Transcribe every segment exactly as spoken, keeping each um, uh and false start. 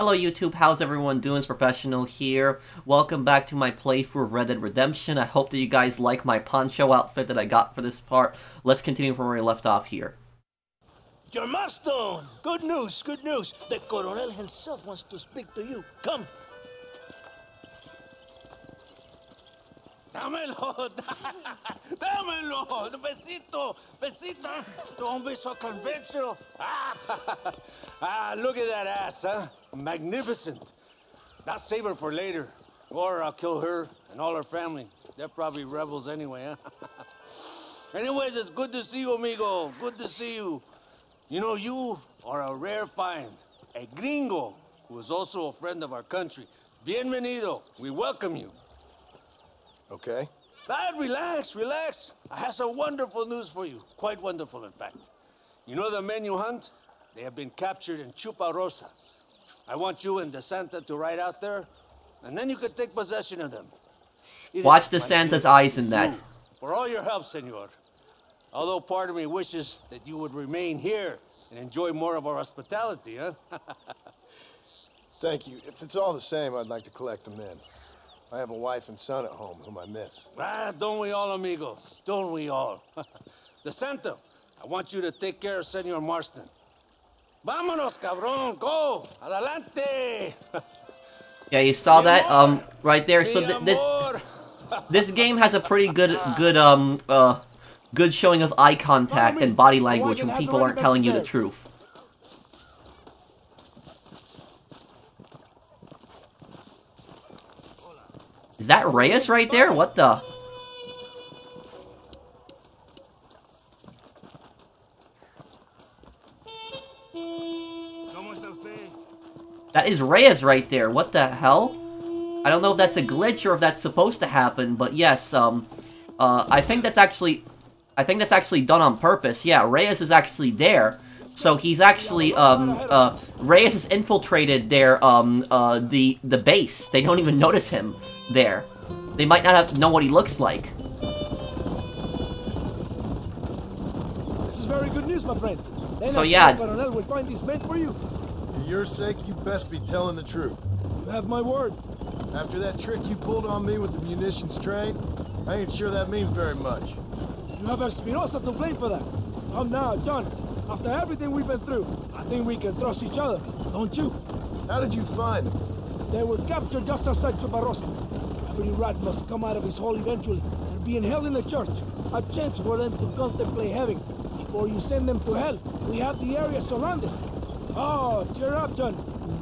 Hello YouTube, how's everyone doing? It's Professional here. Welcome back to my playthrough of Red Dead Redemption. I hope that you guys like my poncho outfit that I got for this part. Let's continue from where we left off here. John Marston! Good news, good news. The Colonel himself wants to speak to you. Come. Dámelo, dámelo, besito, besita. Don't be so conventional. Ah, ah, look at that ass, huh? Magnificent. That's save her for later, or I'll kill her and all her family. They're probably rebels anyway, huh? Anyways, it's good to see you, amigo. Good to see you. You know, you are a rare find, a gringo who is also a friend of our country. Bienvenido. We welcome you. Okay. Dad, relax, relax. I have some wonderful news for you. Quite wonderful, in fact. You know the men you hunt? They have been captured in Chuparosa. I want you and De Santa to ride out there, and then you can take possession of them. It Watch De Santa's eyes in that. For all your help, senor. Although part of me wishes that you would remain here and enjoy more of our hospitality, huh? Thank you. If it's all the same, I'd like to collect the men. I have a wife and son at home whom I miss. Ah, don't we all, amigo? Don't we all? De Santa, I want you to take care of Senor Marston. Vámonos, cabrón, go! Adelante! Yeah, you saw that, um, right there. So th this this game has a pretty good, good, um, uh, good showing of eye contact and body language when people aren't telling you the truth. Is that Reyes right there? What the? That is Reyes right there. What the hell? I don't know if that's a glitch or if that's supposed to happen, but yes, um, uh, I think that's actually, I think that's actually done on purpose. Yeah, Reyes is actually there. So he's actually, um, uh, Reyes has infiltrated their, um, uh, the, the base. They don't even notice him there. They might not have, know what he looks like. This is very good news, my friend. Then so, yeah. The Colonel will find this man for you. For your sake, you best be telling the truth. You have my word. After that trick you pulled on me with the munitions train, I ain't sure that means very much. You have Espinoza to blame for that. Come now, John. After everything we've been through, I think we can trust each other, don't you? How did you find them? They were captured just outside Chuparosa. Every rat must come out of his hole eventually. They're being held in the church. A chance for them to contemplate heaven. Before you send them to hell, we have the area surrounded. Oh, cheer up, John.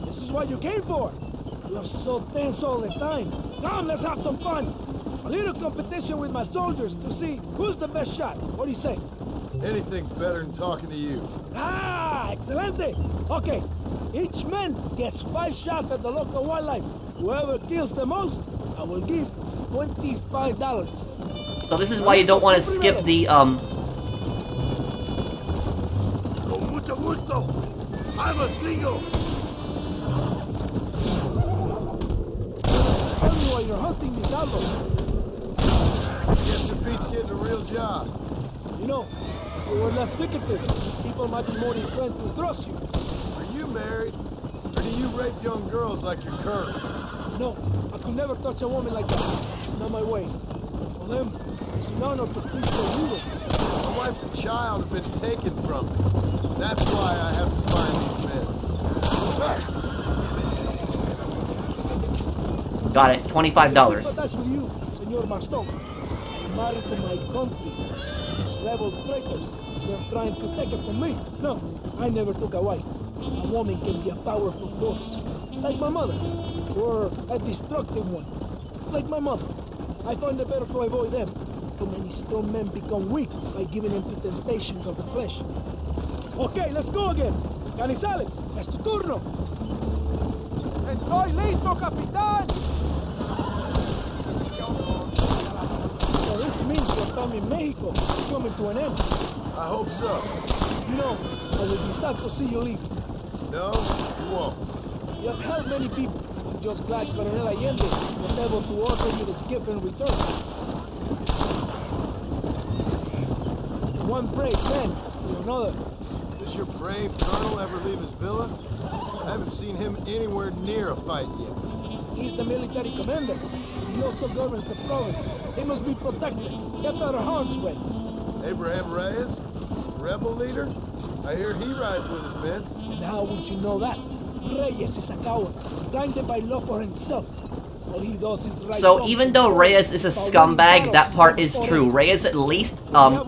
This is what you came for. You're so tense all the time. Come, let's have some fun. A little competition with my soldiers to see who's the best shot. What do you say? Anything better than talking to you. Ah, excelente! Okay, each man gets five shots at the local wildlife. Whoever kills the most, I will give twenty-five dollars. So this is why you don't want to skip the, um... Con mucho gusto! I'm a gringo! Tell me why you're hunting this outlaw. Guess the beat's getting a real job. You know, we're less secretive. People might be more inclined to trust you. Are you married? Or do you rape young girls like your current? No, I could never touch a woman like that. It's not my way. For them, it's an honor to please the ruler. My wife and child have been taken from me. That's why I have to find these men. Got it. twenty-five dollars. That's with you, Senor Marston. I'm married to my country. Rebel traitors. They're trying to take it from me. No, I never took a wife. A woman can be a powerful force. Like my mother. Or a destructive one. Like my mother. I find it better to avoid them. Too many strong men become weak by giving in to temptations of the flesh. Okay, let's go again. Canizales, es tu turno. Estoy listo, capitán. Means that time in Mexico is coming to an end. I hope so. You know, I will be sad to see you leave. No, you won't. You have helped many people. I'm just glad Colonel Allende was able to offer you the skip and return. One brave man to another. Does your brave colonel ever leave his villa? I haven't seen him anywhere near a fight yet. He's the military commander. He also governs the province. He must be protected. Get our horns wet. Abraham Reyes? Rebel leader? I hear he rides with his men. And how would you know that? Reyes is a coward, blinded by love for himself. All he does is ride. So even though Reyes is a scumbag, that part is true. Reyes at least um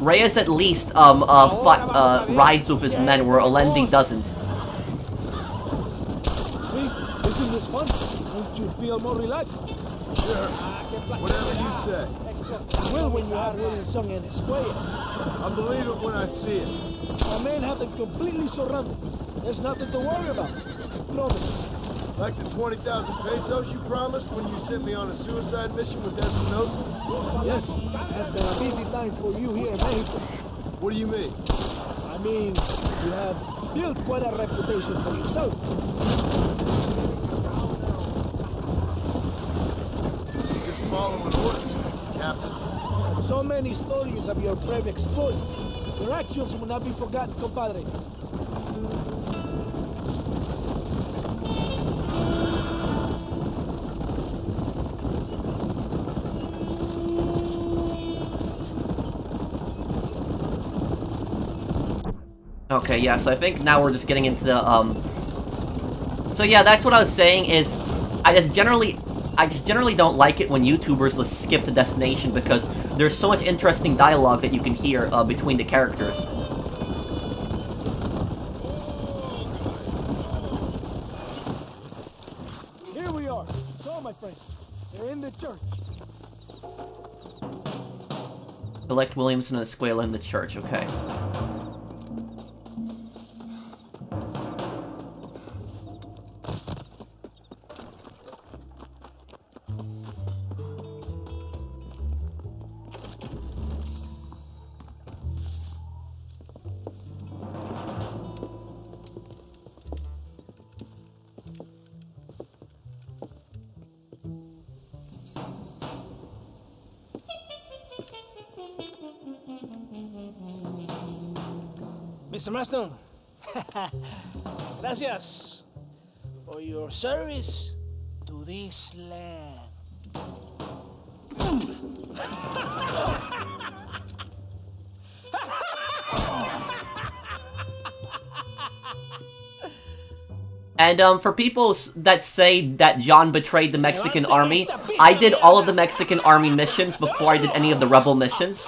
Reyes at least um uh, fought, uh rides with his men, where Allende doesn't. See, this is this one. Won't you feel more relaxed? Sure. Whatever you say. I will when you have Williamson and Escuella. I believe it when I see it. Our men have them completely surrounded. There's nothing to worry about. Promise. Like the twenty thousand pesos you promised when you sent me on a suicide mission with Espinoza? Yes, it has been a busy time for you here in Mexico. What do you mean? I mean, you have built quite a reputation for yourself. You're just following orders, Captain. So many stories of your brave exploits. Your actions will not be forgotten, compadre. Okay, yeah, so I think now we're just getting into the, um... So yeah, that's what I was saying, is I just generally... I just generally don't like it when YouTubers just skip the destination, because there's so much interesting dialogue that you can hear uh, between the characters. Here we are. So, my friends, they're in the church. Collect Williamson and Escuella in the church, okay. Mister Marston, gracias for your service to this land. And um, for people that say that John betrayed the Mexican army, I did all of the Mexican army missions before I did any of the rebel missions,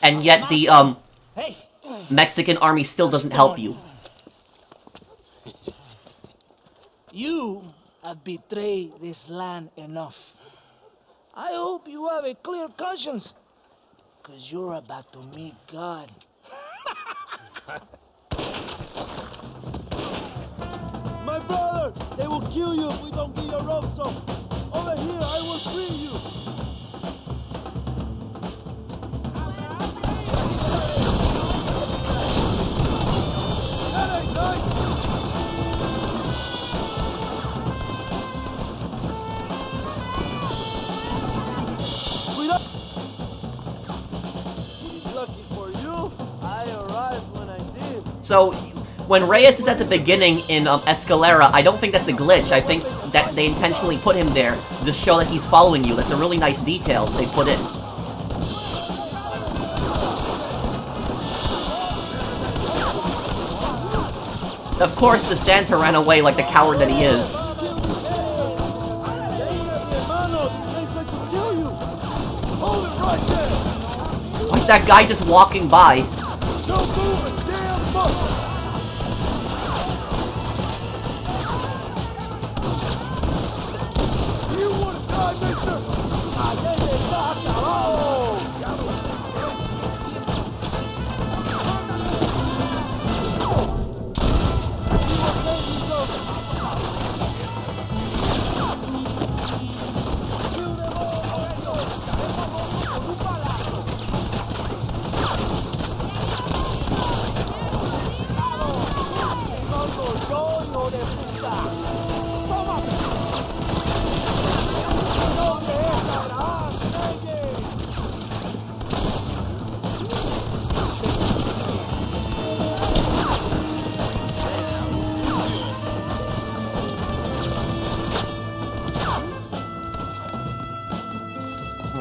and yet the um. Mexican army still doesn't help you. You have betrayed this land enough. I hope you have a clear conscience, because you're about to meet God. My brother, they will kill you if we don't get your ropes off. Over here, I will free you. So, when Reyes is at the beginning in um, Escalera, I don't think that's a glitch. I think that they intentionally put him there to show that he's following you. That's a really nice detail they put in. Of course, De Santa ran away like the coward that he is. Why is that guy just walking by?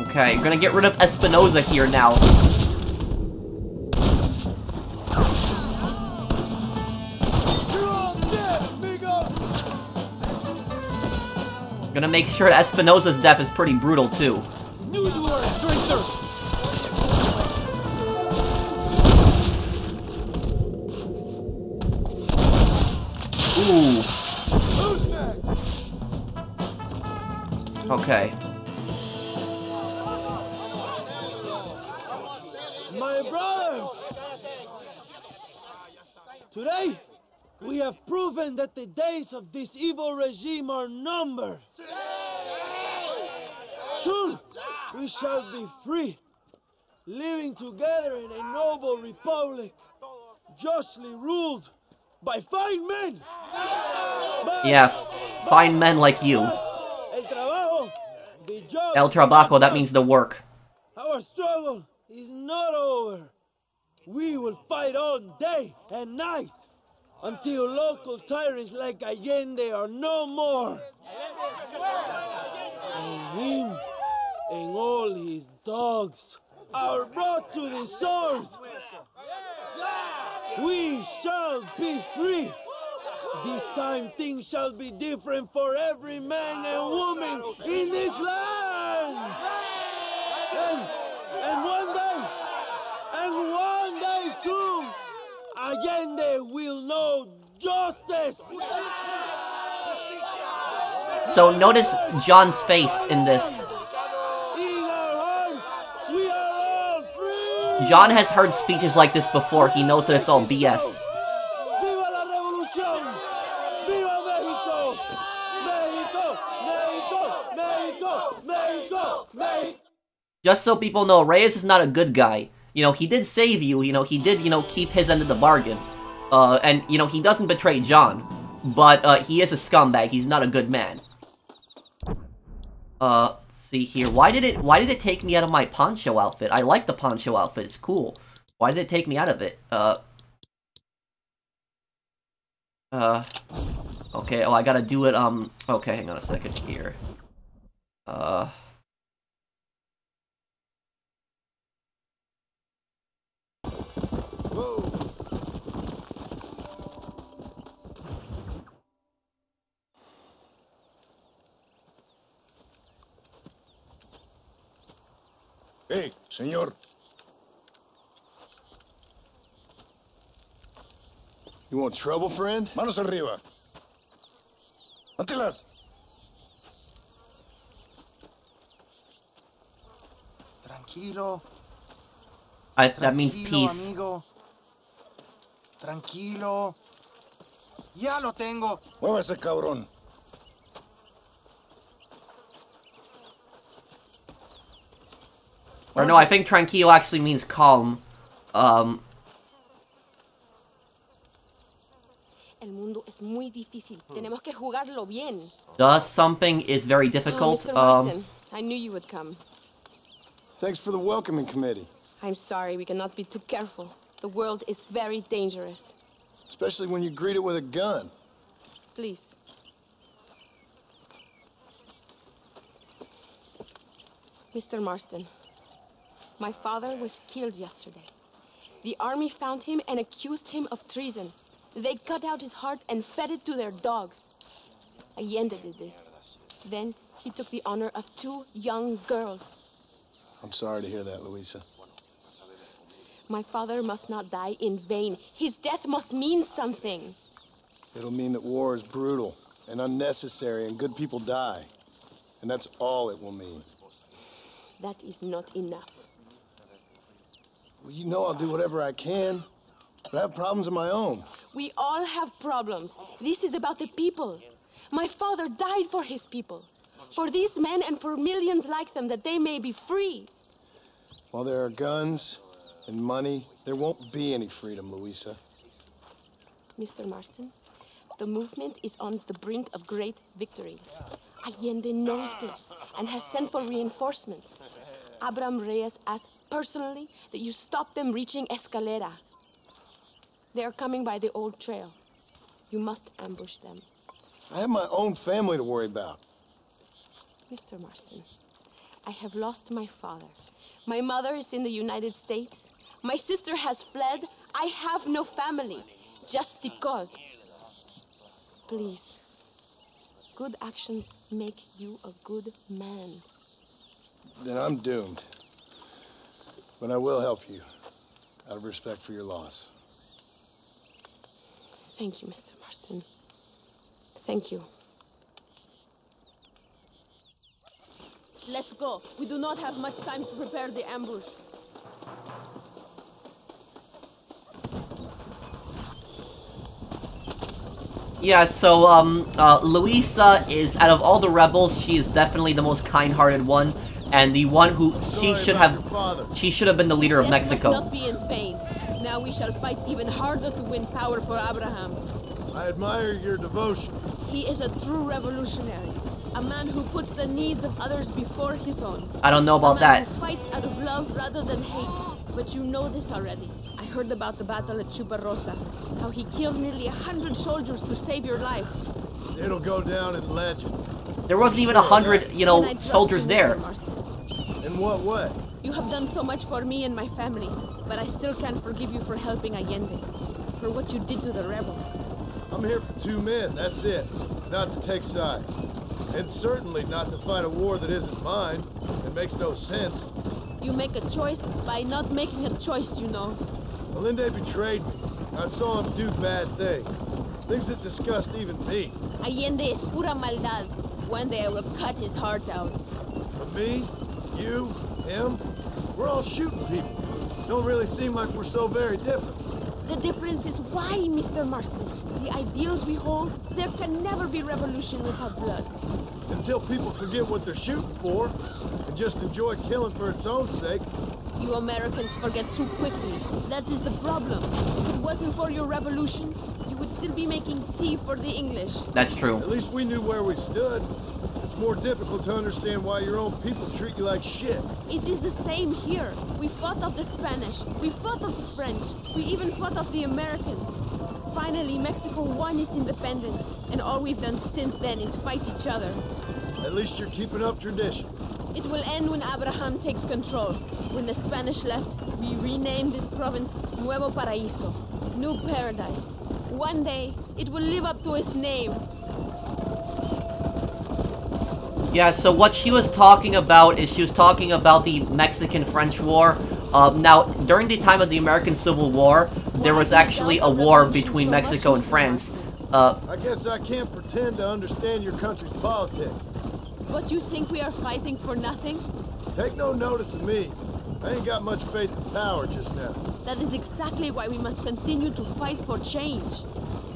Okay, we're gonna get rid of Espinoza here now. Gonna make sure Espinoza's death is pretty brutal too. Ooh. Okay. My brothers! Today, we have proven that the days of this evil regime are numbered. Soon, we shall be free, living together in a noble republic, justly ruled by fine men. Yeah, fine men like you. El trabajo, that means the work. Our struggle is not over. We will fight all day and night until local tyrants like Allende are no more. And him and all his dogs are brought to the sword. We shall be free. This time things shall be different for every man and woman in this land. And, and one day, and one day soon, Allende will know justice. So notice John's face in this. John has heard speeches like this before. He knows that it's all B S. Just so people know, Reyes is not a good guy. You know, he did save you. You know, he did, you know, keep his end of the bargain. Uh, and, you know, he doesn't betray John. But, uh, he is a scumbag. He's not a good man. Uh... See here, why did it why did it take me out of my poncho outfit? I like the poncho outfit, it's cool. Why did it take me out of it? Uh Uh Okay, oh I gotta do it um okay, hang on a second here. Uh Hey, señor. You want trouble, friend? Manos arriba. Antelas. Tranquilo. I, that Tranquilo, means peace. Amigo. Tranquilo. Ya lo tengo. Muévese, cabrón. Or no, I think tranquilo actually means calm. Um... The something is very difficult. Oh, Mister Marston, um... I knew you would come. Thanks for the welcoming committee. I'm sorry, we cannot be too careful. The world is very dangerous. Especially when you greet it with a gun. Please. Mister Marston. My father was killed yesterday. The army found him and accused him of treason. They cut out his heart and fed it to their dogs. Allende did this. Then he took the honor of two young girls. I'm sorry to hear that, Luisa. My father must not die in vain. His death must mean something. It'll mean that war is brutal and unnecessary and good people die. And that's all it will mean. That is not enough. Well, you know I'll do whatever I can, but I have problems of my own. We all have problems. This is about the people. My father died for his people, for these men and for millions like them, that they may be free. While there are guns and money, there won't be any freedom, Luisa. Mister Marston, the movement is on the brink of great victory. Allende knows this and has sent for reinforcements. Abraham Reyes asked personally that you stop them reaching Escalera. They are coming by the old trail. You must ambush them. I have my own family to worry about. Mister Marston, I have lost my father. My mother is in the United States. My sister has fled. I have no family, just because. Please, good actions make you a good man. Then I'm doomed. But I will help you, out of respect for your loss. Thank you, Mister Marston. Thank you. Let's go. We do not have much time to prepare the ambush. Yeah, so, um, uh, Luisa is, out of all the rebels, she is definitely the most kind-hearted one, and the one who she should have, she should have been the leader of Mexico. Must not be in vain. Now we shall fight even harder to win power for Abraham. I admire your devotion. He is a true revolutionary, a man who puts the needs of others before his own. I don't know about a man that. Who fights out of love rather than hate, but you know this already. I heard about the battle at Chuparosa, how he killed nearly a hundred soldiers to save your life. It'll go down in legend. There wasn't even a hundred, you know, soldiers there. In what way? You have done so much for me and my family, but I still can't forgive you for helping Allende, for what you did to the rebels. I'm here for two men, that's it. Not to take sides. And certainly not to fight a war that isn't mine. It makes no sense. You make a choice by not making a choice, you know. Allende betrayed me. I saw him do bad things. Things that disgust even me. Allende es pura maldad. One day I will cut his heart out. For me, you, him, we're all shooting people. Don't really seem like we're so very different. The difference is why, Mister Marston. The ideals we hold, there can never be revolution without blood. Until people forget what they're shooting for and just enjoy killing for its own sake. You Americans forget too quickly. That is the problem. If it wasn't for your revolution, you would still be making tea for the English. That's true. At least we knew where we stood. It's more difficult to understand why your own people treat you like shit. It is the same here. We fought off the Spanish. We fought off the French. We even fought off the Americans. Finally, Mexico won its independence, and all we've done since then is fight each other. At least you're keeping up tradition. It will end when Abraham takes control. When the Spanish left, we renamed this province Nuevo Paraíso, New Paradise. One day, it will live up to its name. Yeah, so what she was talking about is she was talking about the Mexican-French War. Um, now, during the time of the American Civil War, there was actually a war between Mexico and France. Uh, I guess I can't pretend to understand your country's politics. But you think we are fighting for nothing? Take no notice of me. I ain't got much faith in power just now. That is exactly why we must continue to fight for change.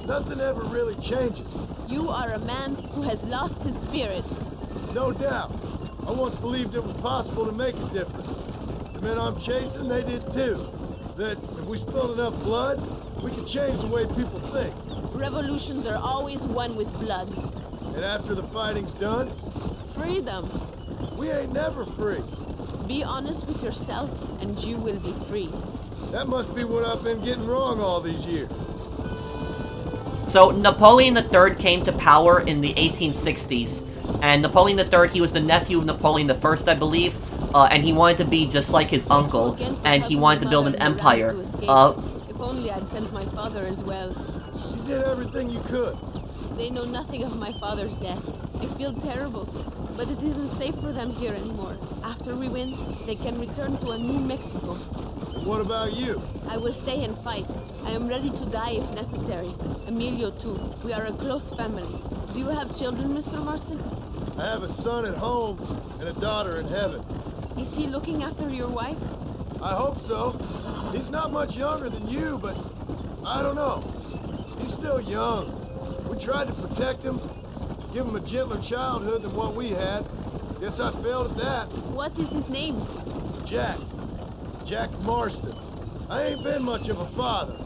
Nothing ever really changes. You are a man who has lost his spirit. No doubt. I once believed it was possible to make a difference. The men I'm chasing, they did too. That if we spilled enough blood, we could change the way people think. Revolutions are always won with blood. And after the fighting's done? Freedom. We ain't never free. Be honest with yourself, and you will be free. That must be what I've been getting wrong all these years. So, Napoleon the Third came to power in the eighteen sixties. And Napoleon the Third, he was the nephew of Napoleon the First, I believe. Uh, and he wanted to be just like his uncle. And he wanted to build an empire. Uh, if only I'd sent my father as well. You did everything you could. They know nothing of my father's death. I feel terrible, but it isn't safe for them here anymore. After we win, they can return to a new Mexico. What about you? I will stay and fight. I am ready to die if necessary. Emilio too. We are a close family. Do you have children, Mister Marston? I have a son at home and a daughter in heaven. Is he looking after your wife? I hope so. He's not much younger than you, but I don't know. He's still young. We tried to protect him, give him a gentler childhood than what we had. Guess I failed at that. What is his name? Jack. Jack Marston. I ain't been much of a father.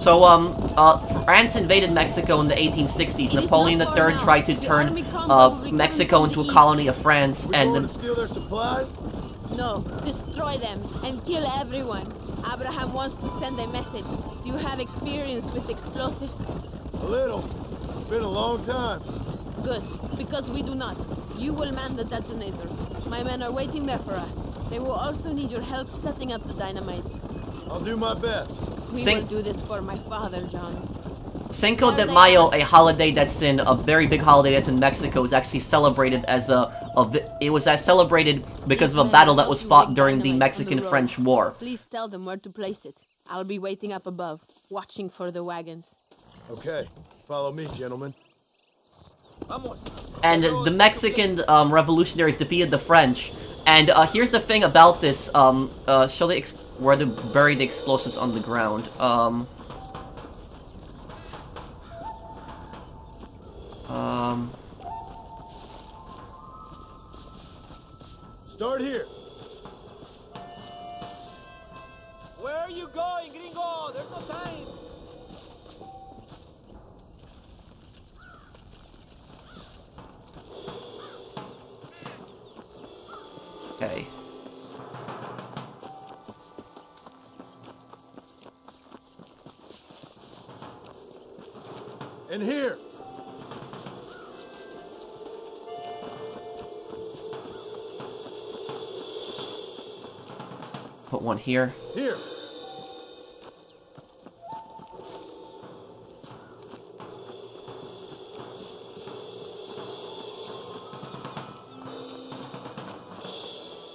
So, um, uh, France invaded Mexico in the eighteen sixties. Napoleon the Third tried to turn uh, Mexico into a colony of France. We're and going to steal their supplies? No, destroy them and kill everyone. Abraham wants to send a message. Do you have experience with explosives? A little. It's been a long time. Good, because we do not. You will man the detonator. My men are waiting there for us. They will also need your help setting up the dynamite. I'll do my best. We Cin will do this for my father, John. Cinco de Mayo, a holiday that's in a very big holiday that's in Mexico, is actually celebrated as a, a it was celebrated because of a battle that was fought during the Mexican-French War. Please tell them where to place it. I'll be waiting up above, watching for the wagons. Okay, follow me, gentlemen. And the Mexican um, revolutionaries defeated the French. And uh, here's the thing about this. Um, uh, show the ex where to bury the explosives on the ground. Um, um. Start here. Where are you going, gringo? There's no time. Okay. In here. Put one here. Here.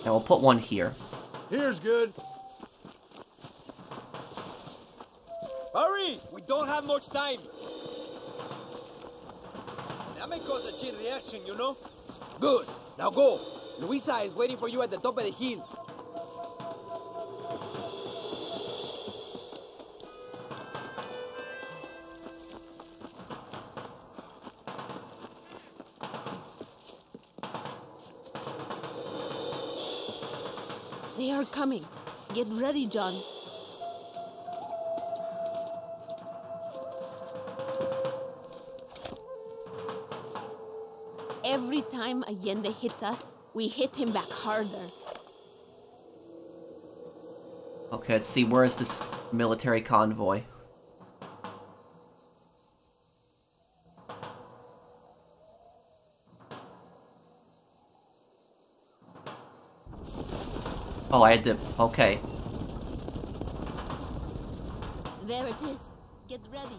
And we'll put one here. Here's good. Hurry! We don't have much time. That may cause a chain reaction, you know? Good. Now go. Luisa is waiting for you at the top of the hill. They are coming. Get ready, John. Every time Allende hits us, we hit him back harder. Okay, let's see. Where is this military convoy? Oh, I had to... Okay. There it is. Get ready.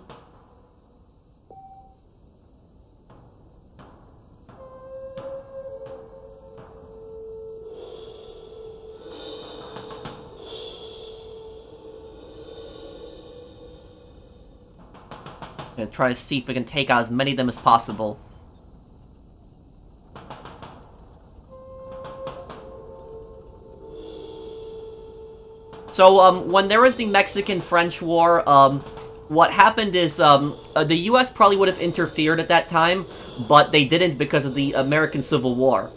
I'm gonna try to see if we can take out as many of them as possible. So, um, when there was the Mexican-French War, um, what happened is, um, uh, the U S probably would have interfered at that time, but they didn't because of the American Civil War.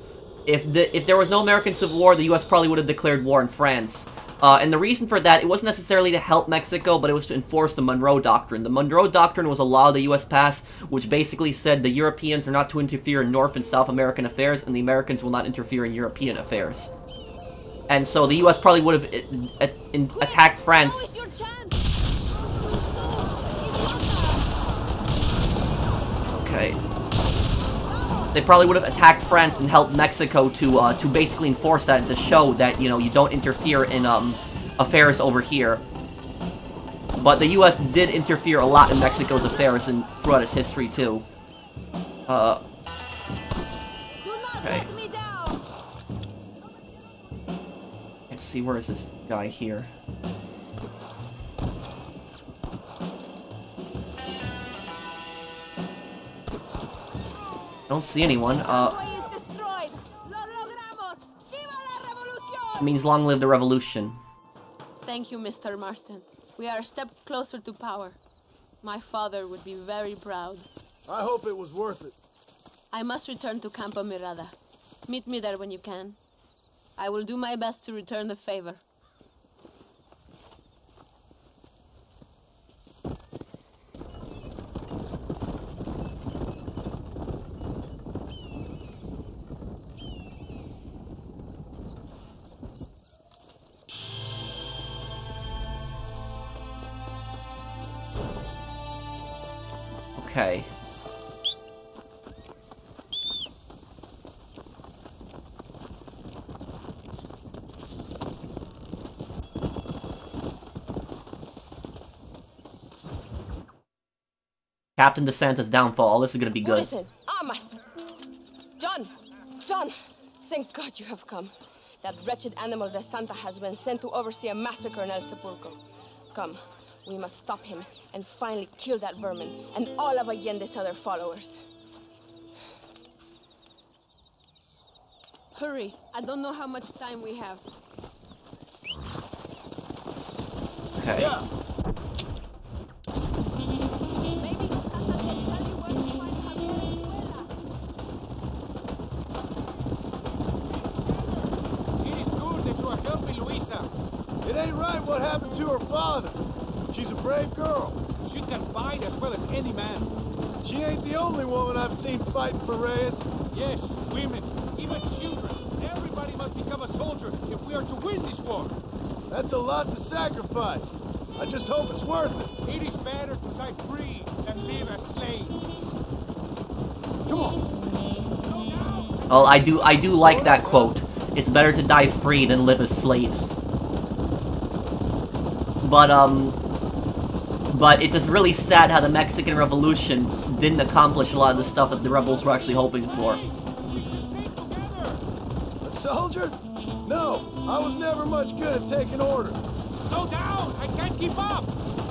If the, if there was no American Civil War, the U S probably would have declared war on France. Uh, and the reason for that, it wasn't necessarily to help Mexico, but it was to enforce the Monroe Doctrine. The Monroe Doctrine was a law the U S passed, which basically said the Europeans are not to interfere in North and South American affairs, and the Americans will not interfere in European affairs. And so the U S probably would have attacked France. Okay. They probably would have attacked France and helped Mexico to uh, to basically enforce that and to show that, you know, you don't interfere in um, affairs over here. But the U S did interfere a lot in Mexico's affairs and throughout its history too. Uh. Okay. See, where is this guy here? Don't see anyone. Uh, means long live the revolution. Thank you, Mister Marston. We are a step closer to power. My father would be very proud. I hope it was worth it. I must return to Campo Mirada. Meet me there when you can. I will do my best to return the favor. Okay. Captain De Santa's downfall. This is gonna be good. What is it? Ah, my... John! John! Thank God you have come. That wretched animal De Santa has been sent to oversee a massacre in El Sepulcro. Come, we must stop him and finally kill that vermin and all of Allende's other followers. Hurry, I don't know how much time we have. Okay. Yeah. What happened to her father? She's a brave girl. She can fight as well as any man. She ain't the only woman I've seen fighting for Reyes. Yes, women, even children. Everybody must become a soldier if we are to win this war. That's a lot to sacrifice. I just hope it's worth it. It is better to die free than live as slaves. Come on. Oh, I do, I do like that quote. It's better to die free than live as slaves. But, um, but it's just really sad how the Mexican Revolution didn't accomplish a lot of the stuff that the rebels were actually hoping for. A soldier? No, I was never much good at taking orders. Slow down! I can't keep up!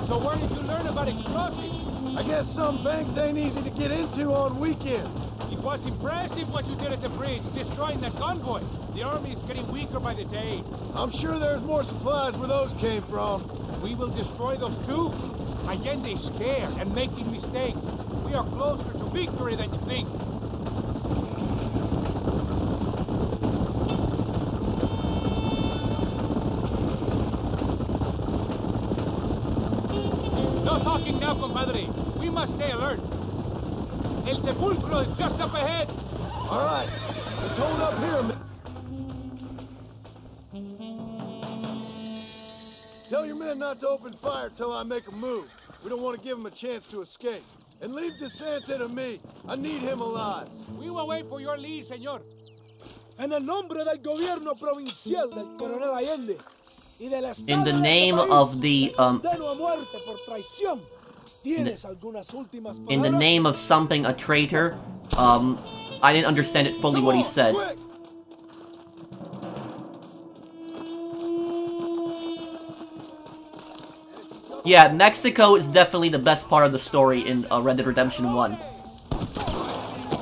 So where did you learn about explosives? I guess some banks ain't easy to get into on weekends. It was impressive what you did at the bridge, destroying that convoy. The army is getting weaker by the day. I'm sure there's more supplies where those came from. We will destroy those too. Allende's scared and making mistakes. We are closer to victory than you think. No talking now, compadre. We must stay alert. El Sepulcro is just up ahead. All right, let's hold up here a minute. Tell your men not to open fire till I make a move. We don't want to give them a chance to escape. And leave De Santa to me. I need him alive. We will wait for your lead, señor. En el nombre del gobierno provincial del Coronel Allende y del Escalera. In the name of the um in, in the name of something, a traitor. Um I didn't understand it fully what he said. Quick. Yeah, Mexico is definitely the best part of the story in uh, Red Dead Redemption one.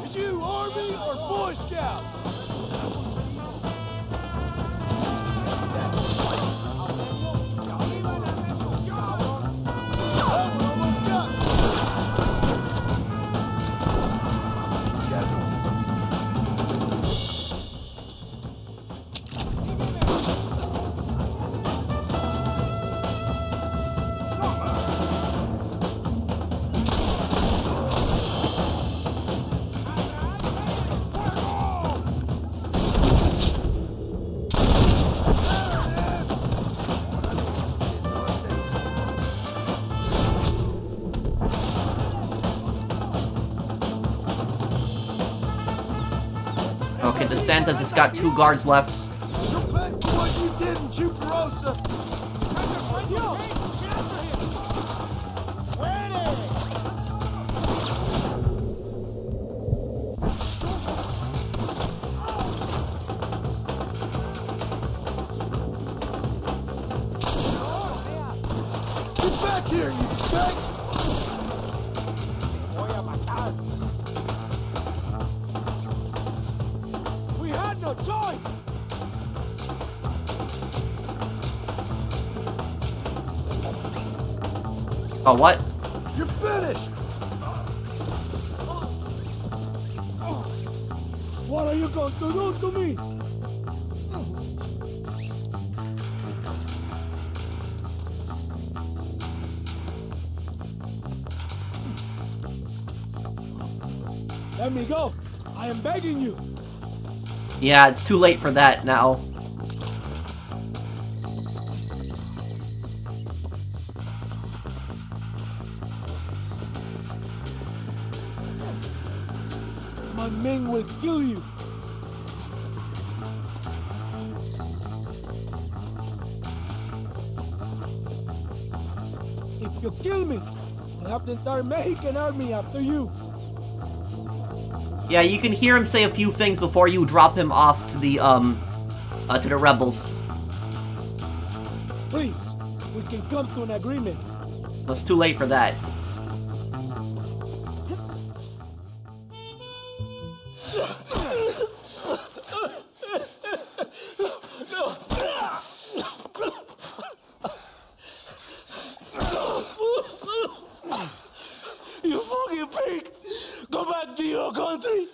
Is you Army or Boy Scout? Santa's just got two guards left. You'll pay for what you did in Chuparosa. Get back here, you stink! Oh, what? You're finished! What are you going to do to me? Let me go! I am begging you! Yeah, it's too late for that now. Ming will kill you. If you kill me, have the entire Mexican army after you. Yeah, you can hear him say a few things before you drop him off to the, um, uh, to the rebels. Please, we can come to an agreement. Well, it's too late for that. You fucking pig! Go back to your country!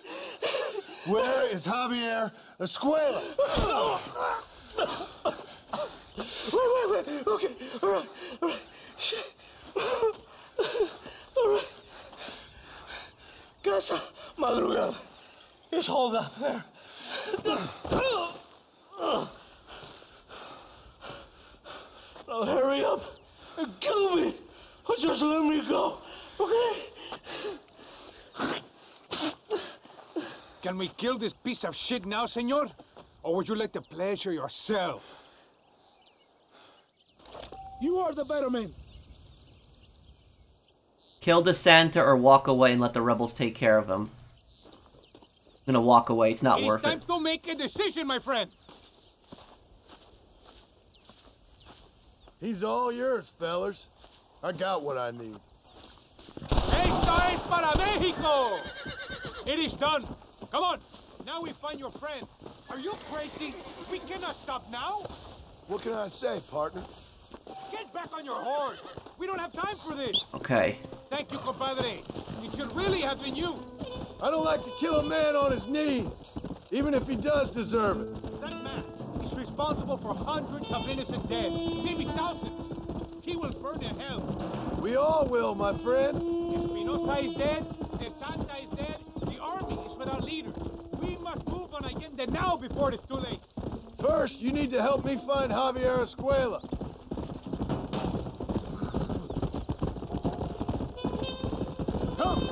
Where is Javier Escuella? Wait, wait, wait! Okay, alright, alright. Shit. Alright. Casa Madrugada. It's hold up there. Now hurry up and kill me! Or just let me go, okay? Can we kill this piece of shit now, senor? Or would you like the pleasure yourself? You are the better man. Kill De Santa or walk away and let the rebels take care of him. I'm gonna walk away, it's not worth it. It's time to make a decision, my friend! He's all yours, fellas. I got what I need. Esto es para Mexico! It is done! Come on! Now we find your friend! Are you crazy? We cannot stop now! What can I say, partner? Get back on your horse! We don't have time for this! Okay. Thank you, compadre. It should really have been you! I don't like to kill a man on his knees, even if he does deserve it. That man is responsible for hundreds of innocent deaths, maybe thousands. He will burn in hell. We all will, my friend. Espinoza is dead, De Santa is dead, the army is without leaders. We must move on Allende now before it is too late. First, you need to help me find Javier Escuella. Come.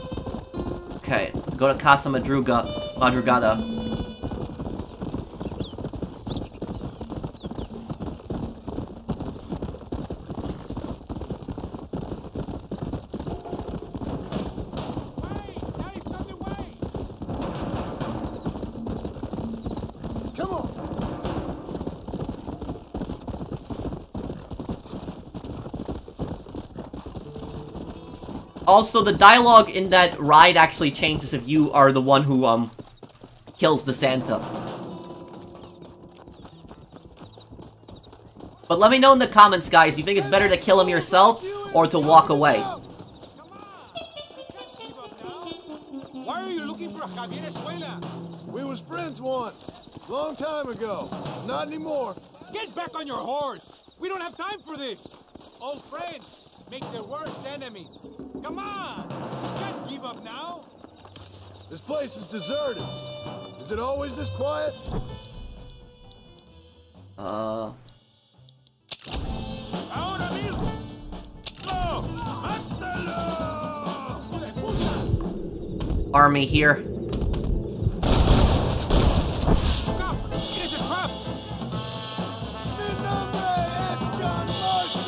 Okay, go to Casa Madruga, Madrugada. Also, the dialogue in that ride actually changes if you are the one who, um, kills De Santa. But let me know in the comments, guys, do you think it's better to kill him yourself or to walk away? Why are you looking for Javier Escuella? We was friends once, long time ago. Not anymore. Get back on your horse! We don't have time for this! Old friends make their worst enemies. Come on! You can't give up now! This place is deserted. Is it always this quiet? Uh... Ahora mismo! Army here. Stop! It is a trap! Mi nombre es John Marston!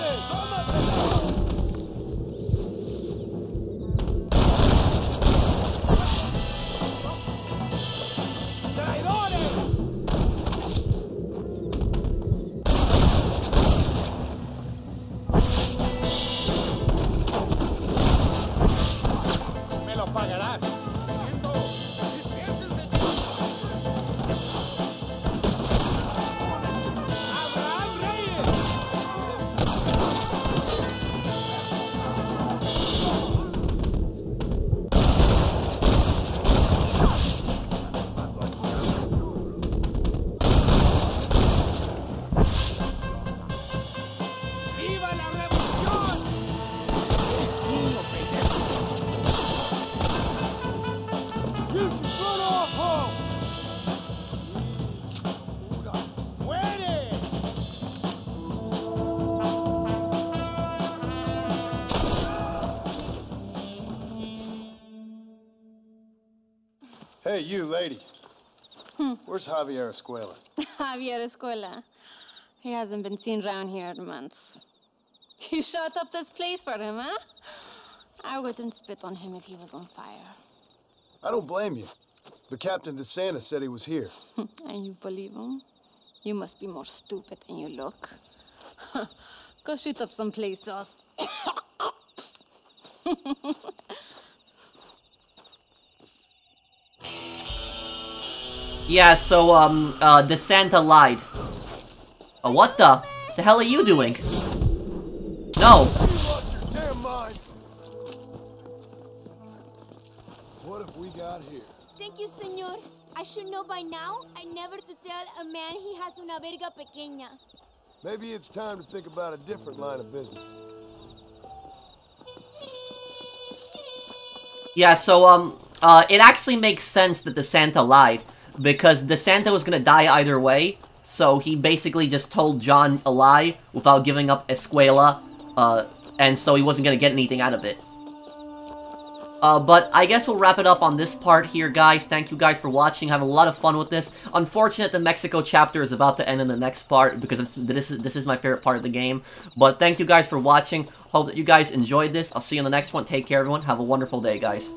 Hey, you, lady. Hmm. Where's Javier Escuella? Javier Escuella? He hasn't been seen around here in months. You shot up this place for him, huh? I wouldn't spit on him if he was on fire. I don't blame you. But Captain De Santa said he was here. And you believe him? You must be more stupid than you look. Go shoot up someplace else. Yeah, so, um, uh, De Santa lied. Oh, what the? The hell are you doing? No! What have we got here? Thank you, senor. I should know by now, I never to tell a man he has una verga pequeña. Maybe it's time to think about a different line of business. Yeah, so, um, uh, it actually makes sense that De Santa lied, because De Santa was gonna die either way, so he basically just told John a lie without giving up Escuella, uh, and so he wasn't gonna get anything out of it. Uh, but I guess we'll wrap it up on this part here, guys. Thank you guys for watching. Having a lot of fun with this. Unfortunate the Mexico chapter is about to end in the next part, because I'm, this is this is my favorite part of the game. But thank you guys for watching. Hope that you guys enjoyed this. I'll see you in the next one. Take care, everyone. Have a wonderful day, guys.